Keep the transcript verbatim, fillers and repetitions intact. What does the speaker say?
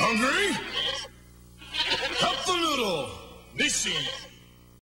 Hungry? Cup-O-Noodle! Mission!